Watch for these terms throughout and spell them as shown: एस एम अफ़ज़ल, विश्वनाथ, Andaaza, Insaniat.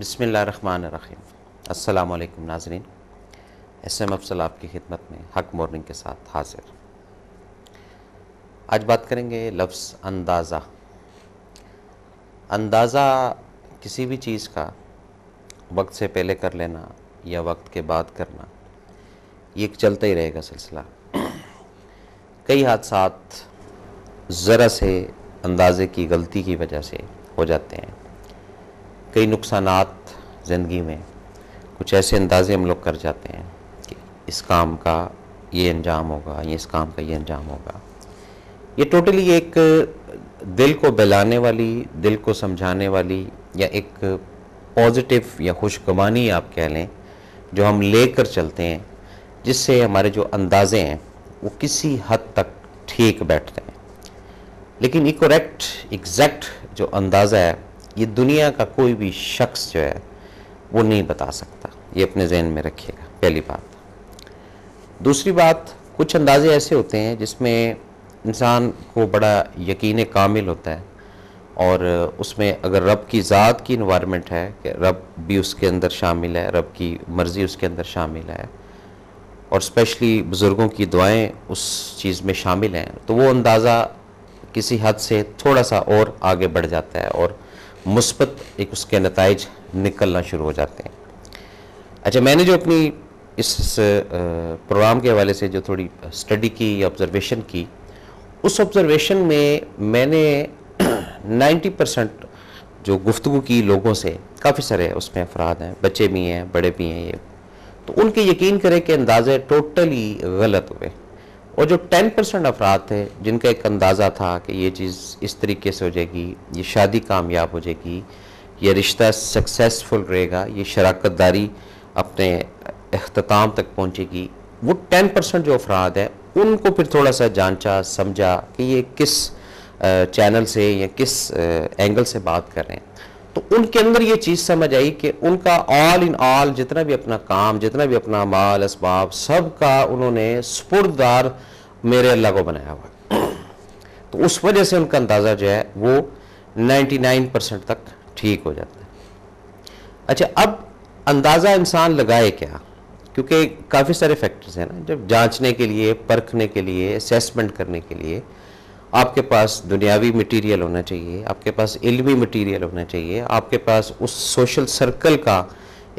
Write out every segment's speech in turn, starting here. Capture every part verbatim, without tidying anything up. बिस्मिल्लाहिर्रहमानिर्रहीम। अस्सलाम वालेकुम नाज़रीन, एस एम अफ़ज़ल आपकी खिदमत में हक मॉर्निंग के साथ हाजिर। आज बात करेंगे लफ्ज़ अंदाज़ा। अंदाज़ा किसी भी चीज़ का वक्त से पहले कर लेना या वक्त के बाद करना, ये चलता ही रहेगा सिलसिला। कई हादसात ज़रा से अंदाज़े की गलती की वजह से हो जाते हैं। कई नुकसानात ज़िंदगी में, कुछ ऐसे अंदाज़े हम लोग कर जाते हैं कि इस काम का ये अंजाम होगा, ये इस काम का ये अंजाम होगा। ये टोटली एक दिल को बहलाने वाली, दिल को समझाने वाली या एक पॉजिटिव या खुशगवानी आप कह लें, जो हम लेकर चलते हैं, जिससे हमारे जो अंदाज़े हैं वो किसी हद तक ठीक बैठते हैं। लेकिन ये करेक्ट एग्जैक्ट जो अंदाज़ा है, ये दुनिया का कोई भी शख्स जो है वो नहीं बता सकता। ये अपने जहन में रखिएगा, पहली बात। दूसरी बात, कुछ अंदाज़े ऐसे होते हैं जिसमें इंसान को बड़ा यकीन कामिल होता है, और उसमें अगर रब की ज़ात की इन्वायरमेंट है कि रब भी उसके अंदर शामिल है, रब की मर्ज़ी उसके अंदर शामिल है, और स्पेशली बुज़ुर्गों की दुआएं उस चीज़ में शामिल हैं, तो वो अंदाज़ा किसी हद से थोड़ा सा और आगे बढ़ जाता है और मुस्बत एक उसके नताइज निकलना शुरू हो जाते हैं। अच्छा, मैंने जो अपनी इस प्रोग्राम के हवाले से जो थोड़ी स्टडी की या ऑब्ज़रवेशन की, उस ऑब्ज़रवेशन में मैंने नब्बे परसेंट जो गुफ्तगू की लोगों से, काफ़ी सारे उसमें अफराद हैं, बच्चे भी हैं, बड़े भी हैं, ये तो उनके यकीन करें कि अंदाज़े टोटली गलत हुए। और जो दस परसेंट अफराद थे जिनका एक अंदाज़ा था कि ये चीज़ इस तरीके से हो जाएगी, ये शादी कामयाब हो जाएगी, ये रिश्ता सक्सेसफुल रहेगा, ये शराकत दारी अपने अख्ताम तक पहुँचेगी, वो दस परसेंट जो अफराद हैं उनको फिर थोड़ा सा जांचा समझा कि ये किस चैनल से या किस एंगल से बात कर रहे हैं, तो उनके अंदर ये चीज़ समझ आई कि उनका ऑल इन ऑल जितना भी अपना काम, जितना भी अपना माल असबाब, सब का उन्होंने सुपुर्दार मेरे अल्लाह को बनाया हुआ। तो उस वजह से उनका अंदाज़ा जो है वो निन्यानवे परसेंट तक ठीक हो जाता है। अच्छा, अब अंदाज़ा इंसान लगाए क्या, क्योंकि काफ़ी सारे फैक्टर्स हैं ना, जब जांचने के लिए, परखने के लिए, असेसमेंट करने के लिए आपके पास दुनियावी मटेरियल होना चाहिए, आपके पास इल्मी मटेरियल होना चाहिए, आपके पास उस सोशल सर्कल का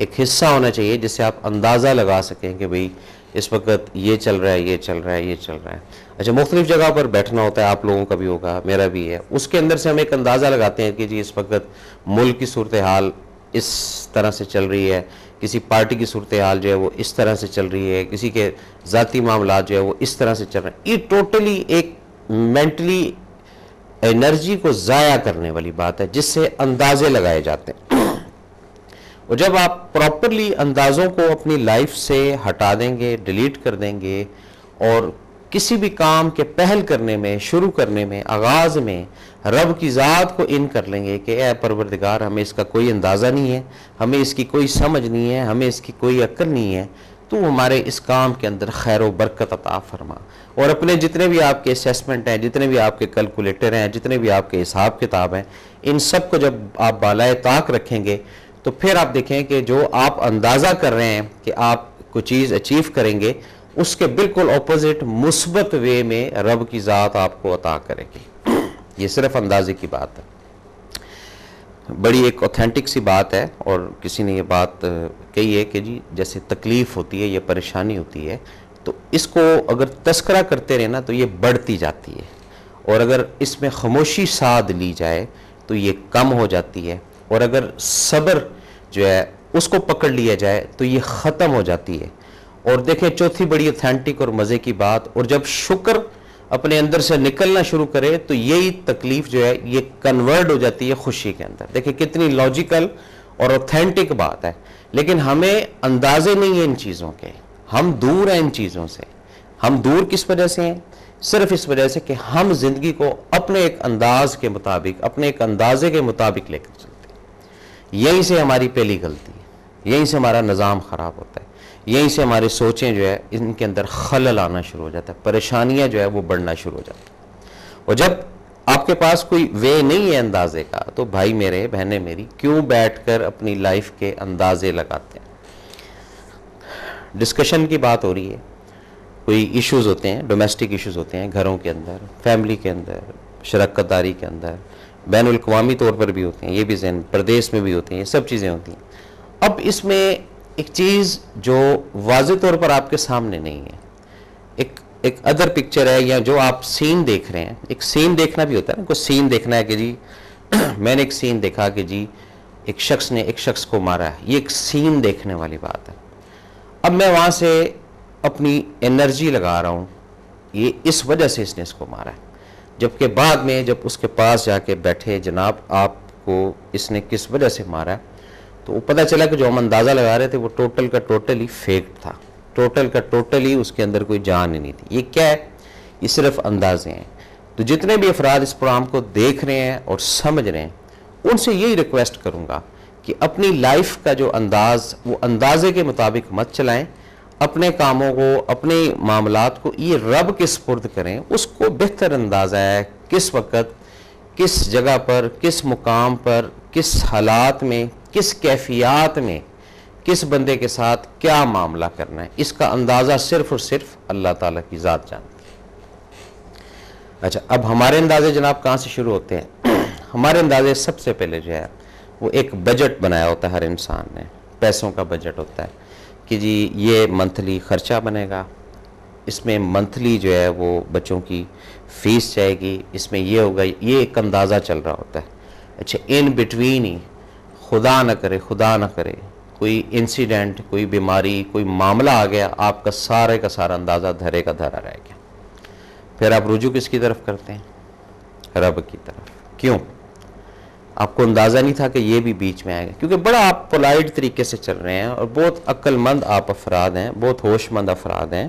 एक हिस्सा होना चाहिए जिससे आप अंदाज़ा लगा सकें कि भाई इस वक्त ये चल रहा है, ये चल रहा है, ये चल रहा है। अच्छा, मुख्तलिफ़ जगह पर बैठना होता है, आप लोगों का भी होगा, मेरा भी है, उसके अंदर से हम एक अंदाज़ा लगाते हैं कि जी इस वक्त मुल्क की सूरत हाल इस तरह से चल रही है, किसी पार्टी की सूरत हाल जो है वो इस तरह से चल रही है, किसी के ज़ाती मामला जो है वो इस तरह से चल रहे हैं। ये टोटली एक मेंटली एनर्जी को ज़ाया करने वाली बात है जिससे अंदाज़े लगाए जाते हैं। और जब आप प्रॉपरली अंदाज़ों को अपनी लाइफ से हटा देंगे, डिलीट कर देंगे, और किसी भी काम के पहल करने में, शुरू करने में, आगाज़ में रब की ज़ात को इन कर लेंगे कि ए परवरदिगार, हमें इसका कोई अंदाज़ा नहीं है, हमें इसकी कोई समझ नहीं है, हमें इसकी कोई अक्ल नहीं है, तो हमारे इस काम के अंदर खैर व बरकत अता फरमा। और अपने जितने भी आपके असेसमेंट हैं, जितने भी आपके कैलकुलेटर हैं, जितने भी आपके हिसाब किताब हैं, इन सब को जब आप बालाए ताक रखेंगे तो फिर आप देखें कि जो आप अंदाज़ा कर रहे हैं कि आप कोई चीज़ अचीव करेंगे, उसके बिल्कुल अपोजिट मुस्बत वे में रब की ज़ात आपको अता करेगी। ये सिर्फ अंदाजे की बात है, बड़ी एक ऑथेंटिक सी बात है। और किसी ने ये बात कही है कि जी जैसे तकलीफ़ होती है या परेशानी होती है, तो इसको अगर तस्करा करते रहे ना तो ये बढ़ती जाती है, और अगर इसमें खामोशी साध ली जाए तो ये कम हो जाती है, और अगर सब्र जो है उसको पकड़ लिया जाए तो ये ख़त्म हो जाती है। और देखें, चौथी बड़ी ऑथेंटिक और मज़े की बात, और जब शुक्र अपने अंदर से निकलना शुरू करे तो यही तकलीफ़ जो है ये कन्वर्ट हो जाती है खुशी के अंदर। देखिए कितनी लॉजिकल और ऑथेंटिक बात है, लेकिन हमें अंदाजे नहीं है इन चीज़ों के, हम दूर हैं इन चीज़ों से। हम दूर किस वजह से हैं? सिर्फ इस वजह से कि हम ज़िंदगी को अपने एक अंदाज के मुताबिक, अपने एक अंदाजे के मुताबिक लेकर चलते हैं। यहीं से हमारी पहली गलती है, यहीं से हमारा निज़ाम ख़राब होता है, यहीं से हमारी सोचें जो है इनके अंदर खलल आना शुरू हो जाता है, परेशानियां जो है वो बढ़ना शुरू हो जाती है। और जब आपके पास कोई वे नहीं है अंदाजे का, तो भाई मेरे बहने मेरी क्यों बैठकर अपनी लाइफ के अंदाजे लगाते हैं। डिस्कशन की बात हो रही है, कोई इश्यूज़ होते हैं, डोमेस्टिक इश्यूज़ होते हैं घरों के अंदर, फैमिली के अंदर, शराकत दारी के अंदर, बैन अल-अक़वामी तौर पर भी होते हैं, ये भी जहन, प्रदेश में भी होते हैं, ये सब चीज़ें होती हैं। अब इसमें एक चीज़ जो वाज़े तौर पर आपके सामने नहीं है, एक एक अदर पिक्चर है, या जो आप सीन देख रहे हैं, एक सीन देखना भी होता है ना, कुछ सीन देखना है कि जी मैंने एक सीन देखा कि जी एक शख्स ने एक शख्स को मारा है, ये एक सीन देखने वाली बात है। अब मैं वहाँ से अपनी एनर्जी लगा रहा हूँ, ये इस वजह से इसने इसको मारा है, जबकि बाद में जब उसके पास जाके बैठे जनाब आपको इसने किस वजह से मारा है, तो वो पता चला कि जो हम अंदाज़ा लगा रहे थे वो टोटल का टोटली फेक था, टोटल का टोटली उसके अंदर कोई जान ही नहीं थी। ये क्या है? ये सिर्फ अंदाजे हैं। तो जितने भी अफराद इस प्रोग्राम को देख रहे हैं और समझ रहे हैं, उनसे यही रिक्वेस्ट करूँगा कि अपनी लाइफ का जो अंदाज़, वो अंदाजे के मुताबिक मत चलाएं, अपने कामों को, अपने मामलात को ये रब के सुपुर्द करें। उसको बेहतर अंदाज़ा है किस वक्त, किस जगह पर, किस मुकाम पर, किस हालात में, किस कैफियत में, किस बंदे के साथ क्या मामला करना है, इसका अंदाज़ा सिर्फ और सिर्फ अल्लाह ताला की ज़ात जानती है। अच्छा, अब हमारे अंदाजे जनाब कहाँ से शुरू होते हैं? हमारे अंदाजे सबसे पहले जो है वो एक बजट बनाया होता है हर इंसान ने, पैसों का बजट होता है कि जी ये मंथली ख़र्चा बनेगा, इसमें मंथली जो है वो बच्चों की फ़ीस जाएगी, इसमें ये होगा, ये एक अंदाज़ा चल रहा होता है। अच्छा, इन बिटवीन ही खुदा न करे, खुदा न करे कोई इंसिडेंट, कोई बीमारी, कोई मामला आ गया, आपका सारे का सारा अंदाज़ा धरे का धरा रह गया। फिर आप रुजू किसकी तरफ करते हैं? रब की तरफ। क्यों? आपको अंदाज़ा नहीं था कि ये भी बीच में आएगा, क्योंकि बड़ा आप पोलाइट तरीके से चल रहे हैं और बहुत अक्लमंद आप अफराद हैं, बहुत होशमंद अफराद हैं,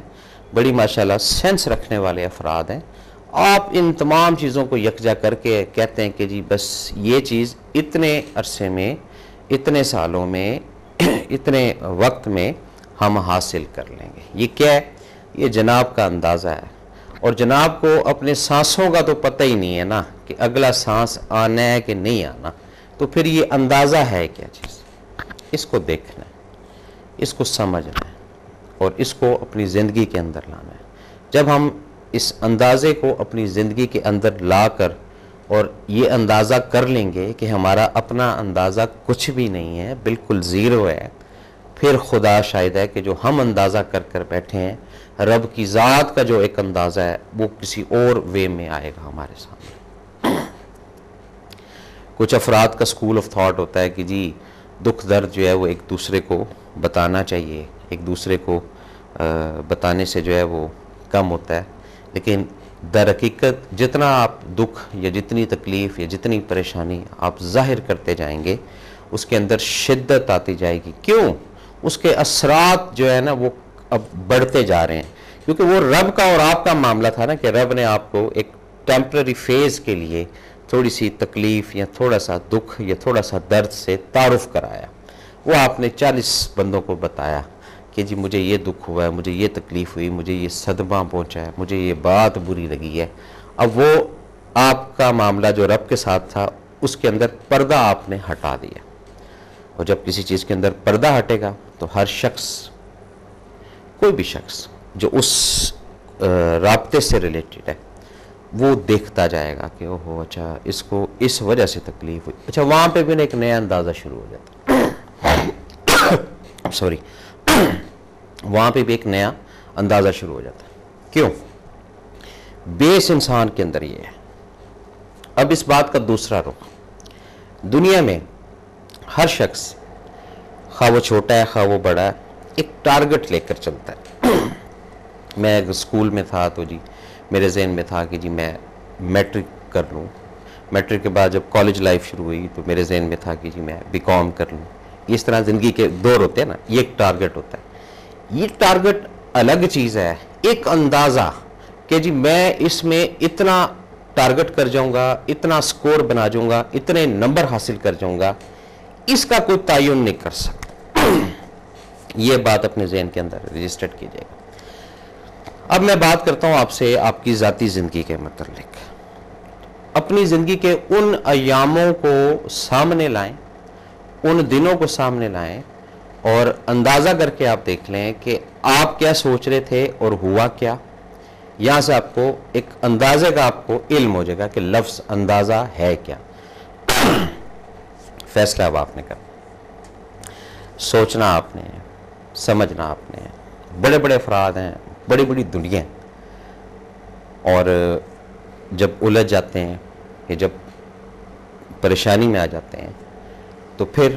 बड़ी माशाल्लाह सेंस रखने वाले अफराद हैं। आप इन तमाम चीज़ों को यकजा करके कहते हैं कि जी बस ये चीज़ इतने अरसे में, इतने सालों में, इतने वक्त में हम हासिल कर लेंगे। ये क्या है? ये जनाब का अंदाज़ा है। और जनाब को अपने सांसों का तो पता ही नहीं है ना कि अगला सांस आना है कि नहीं आना, तो फिर ये अंदाज़ा है क्या चीज़? इसको देखना है, इसको समझना है और इसको अपनी ज़िंदगी के अंदर लाना है। जब हम इस अंदाज़े को अपनी ज़िंदगी के अंदर ला कर और ये अंदाज़ा कर लेंगे कि हमारा अपना अंदाज़ा कुछ भी नहीं है, बिल्कुल ज़ीरो है, फिर खुदा शाहिद है कि जो हम अंदाज़ा कर कर बैठे हैं, रब की ज़ात का जो एक अंदाज़ा है वो किसी और वे में आएगा हमारे सामने। कुछ अफराद का स्कूल ऑफ थॉट होता है कि जी दुख दर्द जो है वो एक दूसरे को बताना चाहिए, एक दूसरे को आ, बताने से जो है वो कम होता है। लेकिन दर हकीकत जितना आप दुख या जितनी तकलीफ़ या जितनी परेशानी आप जाहिर करते जाएंगे, उसके अंदर शिद्दत आती जाएगी। क्यों? उसके असरात जो है ना वो अब बढ़ते जा रहे हैं, क्योंकि वो रब का और आपका मामला था ना कि रब ने आपको एक टेम्परेरी फेज़ के लिए थोड़ी सी तकलीफ़ या थोड़ा सा दुख या थोड़ा सा दर्द से तारुफ़ कराया। वो आपने चालीस बंदों को बताया कि जी मुझे ये दुख हुआ है, मुझे ये तकलीफ़ हुई, मुझे ये सदमा पहुंचा है, मुझे ये बात बुरी लगी है। अब वो आपका मामला जो रब के साथ था, उसके अंदर पर्दा आपने हटा दिया। और जब किसी चीज़ के अंदर पर्दा हटेगा तो हर शख्स, कोई भी शख्स जो उस राब्ते से रिलेटेड है, वो देखता जाएगा कि ओहो अच्छा इसको इस वजह से तकलीफ़ हुई। अच्छा, वहाँ पर भी ना एक नया अंदाज़ा शुरू हो जाता सॉरी वहाँ पे भी एक नया अंदाज़ा शुरू हो जाता है। क्यों? बेस इंसान के अंदर ये है। अब इस बात का दूसरा रुख, दुनिया में हर शख्स, खा वो छोटा है खा वो बड़ा है, एक टारगेट लेकर चलता है। मैं स्कूल में था तो जी मेरे जहन में था कि जी मैं मैट्रिक कर लूँ, मैट्रिक के बाद जब कॉलेज लाइफ शुरू हुई तो मेरे जहन में था कि जी मैं बी कॉम कर लूँ। इस तरह ज़िंदगी के दौर होते हैं ना, ये एक टारगेट होता है। ये टारगेट अलग चीज़ है, एक अंदाज़ा कि जी मैं इसमें इतना टारगेट कर जाऊंगा, इतना स्कोर बना जाऊंगा, इतने नंबर हासिल कर जाऊंगा, इसका कोई तायुन नहीं कर सकता। ये बात अपने जहन के अंदर रजिस्टर्ड की जाएगा। अब मैं बात करता हूँ आपसे आपकी ज़ाती ज़िंदगी के मतलब, अपनी ज़िंदगी के उन अयामों को सामने लाएं, उन दिनों को सामने लाएं और अंदाज़ा करके आप देख लें कि आप क्या सोच रहे थे और हुआ क्या। यहाँ से आपको एक अंदाज़े का आपको इल्म हो जाएगा कि लफ्ज़ अंदाज़ा है क्या। फैसला अब आपने करना, सोचना आपने, समझना आपने। बड़े बड़े अफराद हैं, बड़ी बड़ी दुनिया है, और जब उलझ जाते हैं या जब परेशानी में आ जाते हैं तो फिर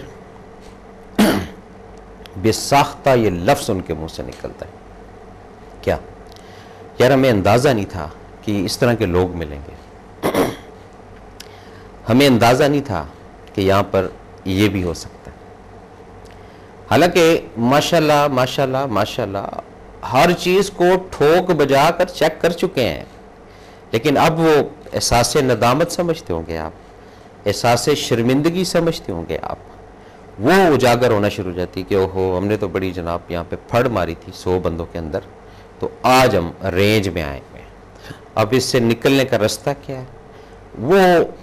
बेसाख्ता ये लफ्ज़ उनके मुंह से निकलता है, क्या यार हमें अंदाज़ा नहीं था कि इस तरह के लोग मिलेंगे, हमें अंदाज़ा नहीं था कि यहाँ पर ये भी हो सकता है। हालांकि माशाल्लाह माशाल्लाह माशाल्लाह हर चीज़ को ठोक बजा कर चेक कर चुके हैं, लेकिन अब वो एहसास नदामत समझते होंगे आप, एहसास शर्मिंदगी समझते होंगे आप, वो उजागर होना शुरू हो जाती कि ओहो हमने तो बड़ी जनाब यहाँ पे फड़ मारी थी सौ बंदों के अंदर, तो आज हम रेंज में आए हुए हैं, अब इससे निकलने का रास्ता क्या है। वो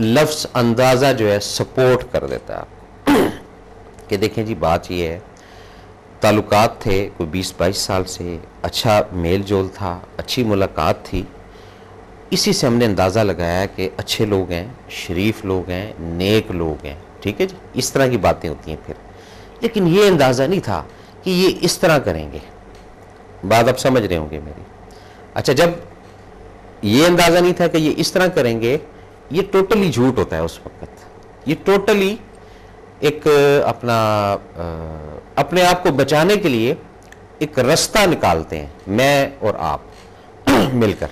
लफ्ज़ अंदाज़ा जो है सपोर्ट कर देता है आपको कि देखें जी बात ये है, ताल्लुकात थे कोई बीस बाईस साल से, अच्छा मेल जोल था, अच्छी मुलाकात थी, इसी से हमने अंदाज़ा लगाया कि अच्छे लोग हैं, शरीफ लोग हैं, नेक लोग हैं, ठीक है जी, इस तरह की बातें होती हैं फिर। लेकिन ये अंदाज़ा नहीं था कि ये इस तरह करेंगे, बात आप समझ रहे होंगे मेरी। अच्छा, जब ये अंदाज़ा नहीं था कि ये इस तरह करेंगे, ये टोटली झूठ होता है उस वक्त, ये टोटली एक अपना अपने आप को बचाने के लिए एक रास्ता निकालते हैं मैं और आप मिलकर।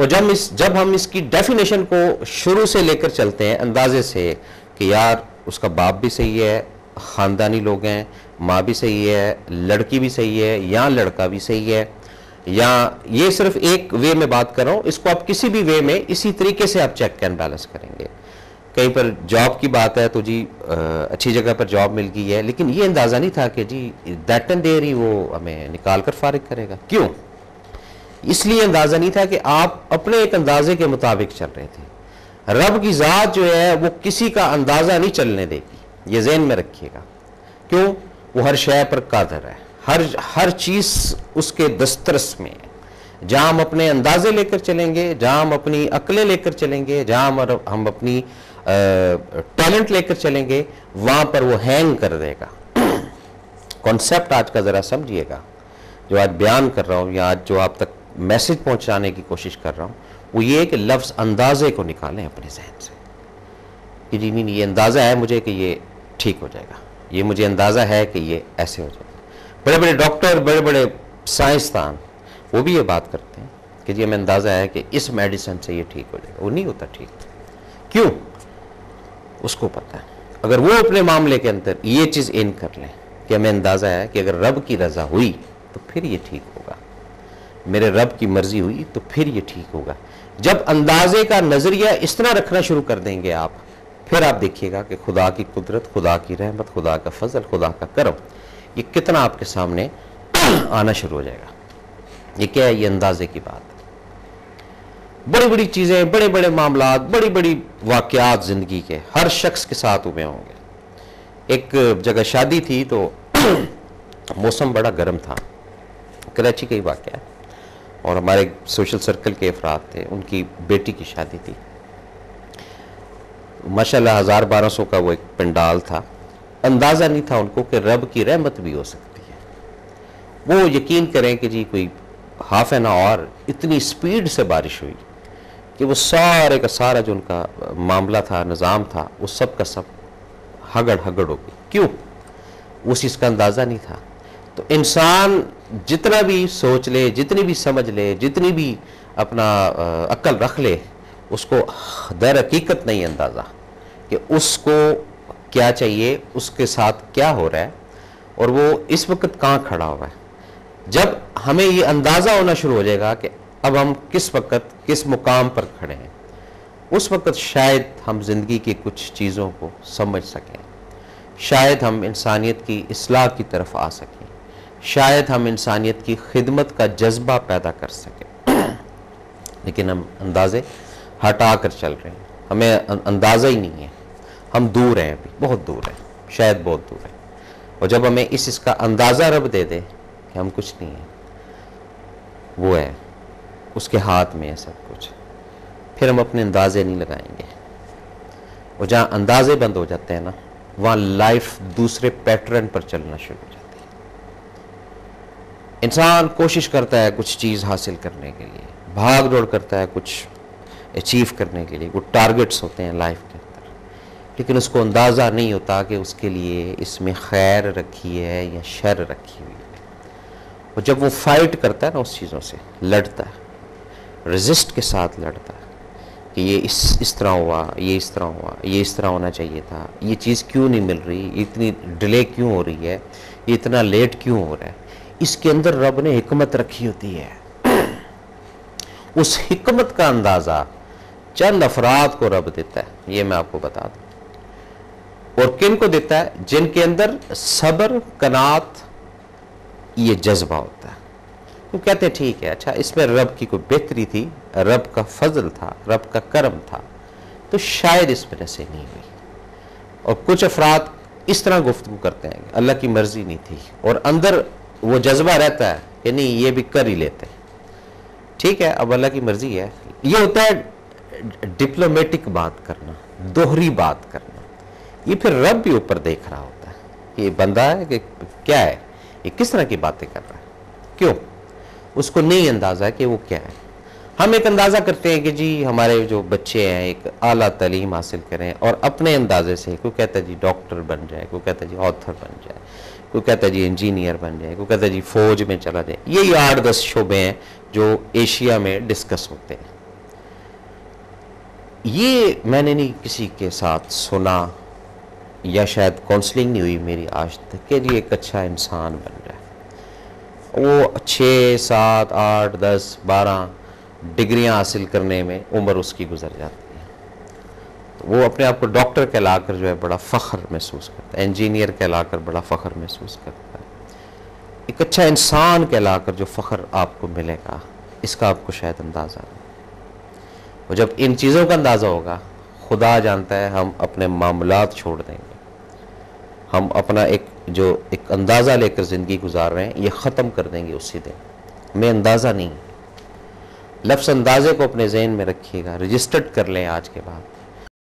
और जब इस जब हम इसकी डेफिनेशन को शुरू से लेकर चलते हैं अंदाज़े से कि यार उसका बाप भी सही है, ख़ानदानी लोग हैं, माँ भी सही है, लड़की भी सही है या लड़का भी सही है, या ये सिर्फ एक वे में बात कर रहा हूँ, इसको आप किसी भी वे में इसी तरीके से आप चेक एंड बैलेंस करेंगे। कहीं पर जॉब की बात है तो जी आ, अच्छी जगह पर जॉब मिल गई है, लेकिन ये अंदाज़ा नहीं था कि जी दैट एंड देयर ही वो हमें निकाल कर फारिग करेगा, क्यों? इसलिए अंदाज़ा नहीं था कि आप अपने एक अंदाजे के मुताबिक चल रहे थे। रब की ज़ात जो है वो किसी का अंदाज़ा नहीं चलने देगी, ये जहन में रखिएगा, क्यों? वो हर शय पर कादर है, हर हर चीज़ उसके दस्तरस में है। जहाँ हम अपने अंदाजे लेकर चलेंगे, जहाँ हम अपनी अक्लें लेकर चलेंगे, जहाँ हम हम अपनी टैलेंट लेकर चलेंगे, वहाँ पर वो हैंग कर देगा। कॉन्सेप्ट आज का ज़रा समझिएगा, जो आज बयान कर रहा हूँ या आज जो आप तक मैसेज पहुँचाने की कोशिश कर रहा हूँ, वो ये कि लफ्ज़ अंदाजे को निकालें अपने जहन से कि जी नहीं ये अंदाज़ा है मुझे कि ये ठीक हो जाएगा, ये मुझे अंदाज़ा है कि ये ऐसे हो जाएगा। बड़े बड़े डॉक्टर, बड़े बड़े साइंसदान वो भी ये बात करते हैं कि जी हमें अंदाज़ा है कि इस मेडिसिन से ये ठीक हो जाएगा, वो नहीं होता ठीक, क्यों? उसको पता है। अगर वो अपने मामले के अंदर ये चीज़ इन कर लें कि हमें अंदाज़ा है कि अगर रब की रज़ा हुई तो फिर ये ठीक होगा, मेरे रब की मर्ज़ी हुई तो फिर ये ठीक होगा, जब अंदाज़े का नज़रिया इस तरह रखना शुरू कर देंगे आप, फिर आप देखिएगा कि खुदा की कुदरत, खुदा की रहमत, खुदा का फजल, खुदा का करम ये कितना आपके सामने आना शुरू हो जाएगा। ये क्या है? ये अंदाजे की बात। बड़ी बड़ी चीज़ें, बड़े बड़े मामलात, बड़ी बड़ी वाक़यात ज़िंदगी के हर शख्स के साथ हुए होंगे। एक जगह शादी थी तो मौसम बड़ा गर्म था, कराची का ही वाक़या, और हमारे सोशल सर्कल के अफराद थे, उनकी बेटी की शादी थी, माशाल्लाह हज़ार बारह सौ का वो एक पंडाल था। अंदाज़ा नहीं था उनको कि रब की रहमत भी हो सकती है। वो यकीन करें कि जी कोई हाफ एन आवर इतनी स्पीड से बारिश हुई कि वो सारे का सारा जो उनका मामला था, निज़ाम था, वो सब का सब हगड़ हगड़ हो गई, क्यों? उस चीज़ का अंदाज़ा नहीं था। तो इंसान जितना भी सोच ले, जितनी भी समझ ले, जितनी भी अपना अक्ल रख ले, उसको दर हकीकत नहीं अंदाज़ा कि उसको क्या चाहिए, उसके साथ क्या हो रहा है और वो इस वक्त कहाँ खड़ा हुआ है। जब हमें ये अंदाज़ा होना शुरू हो जाएगा कि अब हम किस वक्त किस मुकाम पर खड़े हैं, उस वक्त शायद हम ज़िंदगी की कुछ चीज़ों को समझ सकें, शायद हम इंसानियत की इसलाह की तरफ आ सकें, शायद हम इंसानियत की खिदमत का जज्बा पैदा कर सकें। लेकिन हम अंदाज़े हटा कर चल रहे हैं, हमें अंदाज़ा ही नहीं है, हम दूर हैं, अभी बहुत दूर हैं, शायद बहुत दूर हैं। और जब हमें इस इसका अंदाज़ा रब दे दे कि हम कुछ नहीं हैं, वो है उसके हाथ में है सब कुछ, फिर हम अपने अंदाजे नहीं लगाएंगे। और जहाँ अंदाजे बंद हो जाते हैं ना, वहाँ लाइफ दूसरे पैटर्न पर चलना शुरू हो जाती है। इंसान कोशिश करता है कुछ चीज़ हासिल करने के लिए, भाग दौड़ करता है कुछ अचीव करने के लिए, कुछ टारगेट्स होते हैं लाइफ के अंदर, लेकिन उसको अंदाज़ा नहीं होता कि उसके लिए इसमें खैर रखी है या शर रखी हुई है। और जब वो फाइट करता है ना उस चीज़ों से, लड़ता है, रेजिस्ट के साथ लड़ता है कि ये इस इस तरह हुआ, ये इस तरह हुआ, ये इस तरह होना चाहिए था, ये चीज़ क्यों नहीं मिल रही, इतनी डिले क्यों हो रही है, ये इतना लेट क्यों हो रहा है। इसके अंदर रब ने हिकमत रखी होती है। उस हिकमत का अंदाज़ा चंद अफराद को रब देता है, ये मैं आपको बता दूँ। और किन को देता है? जिनके अंदर सब्र, कनात, ये जज्बा होता है। वो कहते हैं ठीक है, अच्छा इसमें रब की कोई बेहतरी थी, रब का फजल था, रब का करम था, तो शायद इस वजह से नहीं हुई। और कुछ अफराद इस तरह गुफ्तगू करते हैं, अल्लाह की मर्जी नहीं थी, और अंदर वो जज्बा रहता है कि नहीं ये भी कर ही लेते हैं, ठीक है अब अल्लाह की मर्जी है। ये होता है डिप्लोमेटिक बात करना, दोहरी बात करना। ये फिर रब भी ऊपर देख रहा होता है कि ये बंदा है कि क्या है, ये किस तरह की बातें कर रहा है, क्यों, उसको नहीं अंदाज़ा है कि वो क्या है। हम एक अंदाज़ा करते हैं कि जी हमारे जो बच्चे हैं एक आला तालीम हासिल करें, और अपने अंदाजे से कोई कहता है जी डॉक्टर बन जाए, कोई कहता है जी ऑथर बन जाए, कोई कहता है जी इंजीनियर बन जाए, कोई कहता है जी फौज में चला जाए। यही आठ दस शोबे हैं जो एशिया में डिस्कस होते हैं। ये मैंने नहीं किसी के साथ सुना, या शायद काउंसलिंग नहीं हुई मेरी आज तक के लिए एक अच्छा इंसान बन जाए। वो छः सात आठ दस बारह डिग्रियां हासिल करने में उम्र उसकी गुजर जाती है, तो वो अपने आप को डॉक्टर कहला कर जो है बड़ा फ़ख्र महसूस करता है, इंजीनियर कहला कर बड़ा फ़ख्र महसूस करता है। एक अच्छा इंसान कहलाकर जो फ़ख्र आपको मिलेगा, इसका आपको शायद अंदाज़ा नहीं। और जब इन चीज़ों का अंदाज़ा होगा, खुदा जानता है हम अपने मामलात छोड़ देंगे, हम अपना एक जो एक अंदाज़ा लेकर ज़िंदगी गुजार रहे हैं ये ख़त्म कर देंगे उसी दिन। हमें अंदाज़ा नहीं। लफ्ज़ अंदाज़े को अपने जहन में रखिएगा, रजिस्टर्ड कर लें आज के बाद।